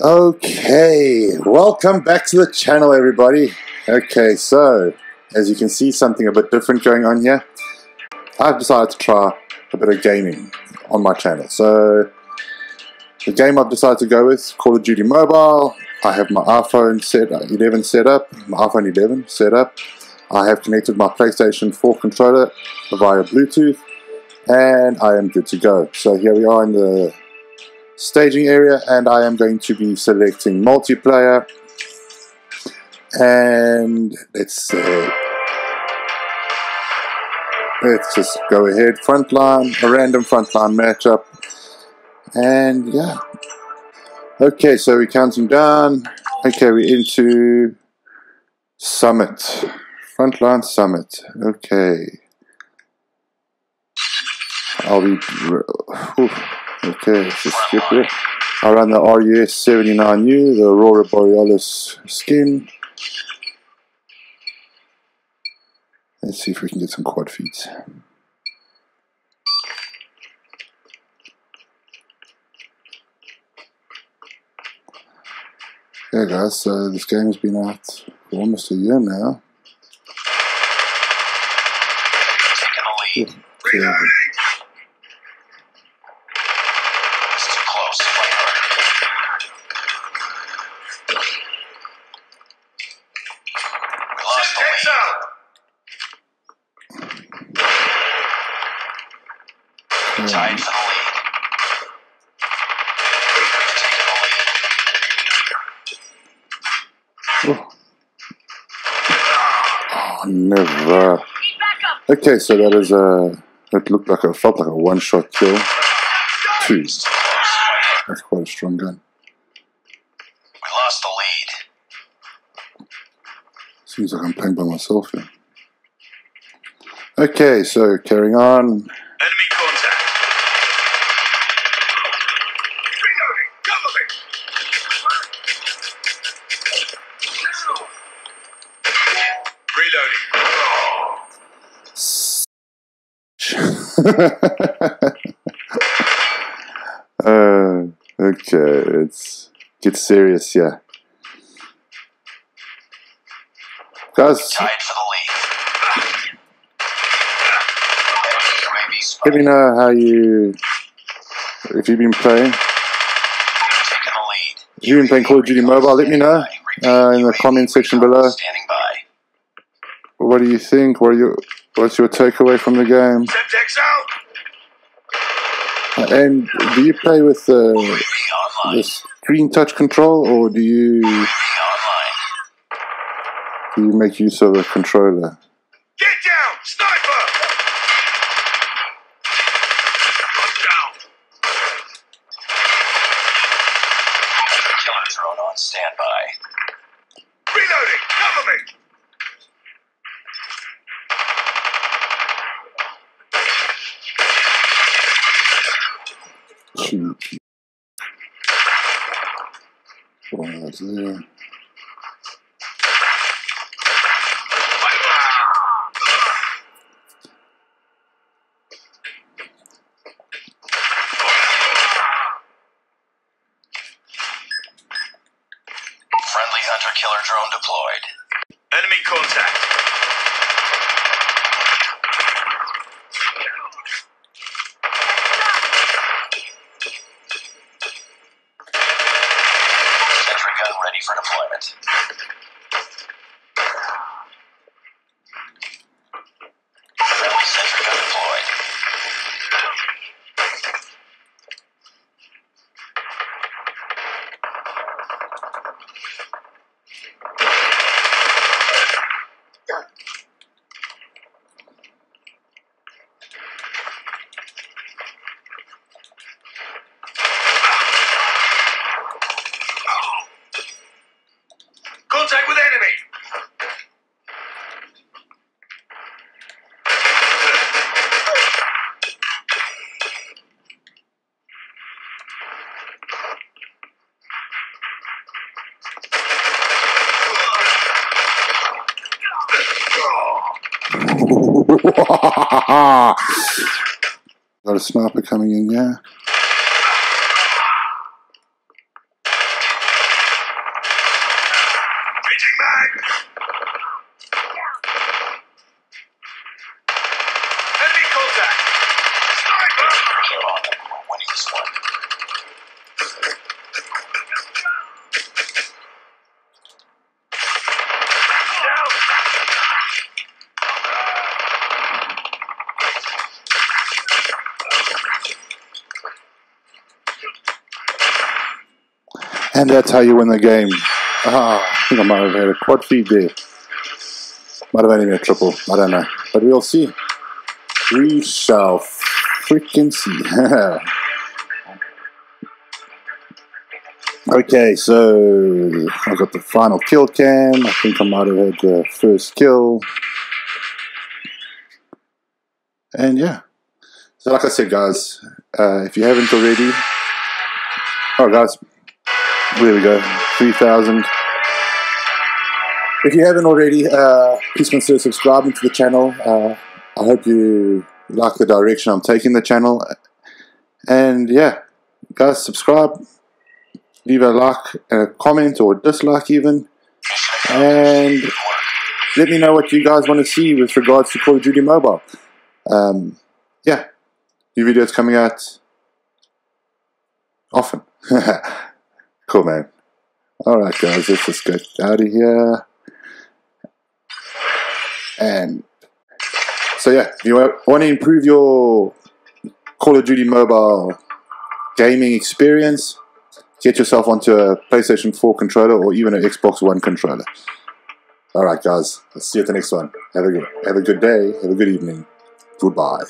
Okay, welcome back to the channel, everybody. Okay, so as you can see, something a bit different going on here. I've decided to try a bit of gaming on my channel. So the game I've decided to go with, Call of Duty Mobile. I have my iPhone 11 set up, my iPhone 11 set up. I have connected my PlayStation 4 controller via Bluetooth, and I am good to go. So here we are in the staging area, and I am going to be selecting multiplayer, and let's just go ahead, frontline, a random frontline matchup, and yeah. Okay, so we're counting down. Okay, we're into Summit, frontline Summit. Okay, I'll be okay, let's just skip it. I'll run the RUS 79U, the Aurora Borealis skin. Let's see if we can get some quad feeds. Yeah, guys, so this game has been out for almost a year now. Ooh, yeah. Never. Okay, so that is a. That looked like a. Felt like a one-shot kill. Two. That's quite a strong gun. We lost the lead. Seems like I'm playing by myself here. Okay, so carrying on. Enemy contact. Reloading. Doubling. Okay, let's get serious here. Guys, let me know how you, if you've been playing. If you've been playing Call of Duty Mobile, let me know in the comment section below. What do you think? What's your takeaway from the game? And do you play with the screen touch control, or do you make use of a controller? Get down, sniper! Killer drone on standby. Reloading. Cover me. One that's there. Friendly hunter killer drone deployed. Enemy contact. For deployment. Friendly sentry gun deployed. Contact with enemy. Got a sniper coming in, yeah. And that's how you win the game. I think I might have had a quad feed there. Might have only been a triple. I don't know. But we'll see. We shall freaking see. Okay, so I got the final kill cam. I think I might have had the first kill. And yeah. So like I said, guys, if you haven't already... Oh, guys. There we go. 3,000. If you haven't already, please consider subscribing to the channel. I hope you like the direction I'm taking the channel. And yeah, guys, subscribe. Leave a like and a comment or a dislike even, and let me know what you guys want to see with regards to Call of Duty Mobile. Yeah, new videos coming out often. Cool, man. Alright guys, let's just get out of here. And so yeah, if you want to improve your Call of Duty Mobile gaming experience, get yourself onto a PlayStation 4 controller or even an Xbox One controller. Alright guys, let's see you at the next one. Have a good day, have a good evening. Goodbye.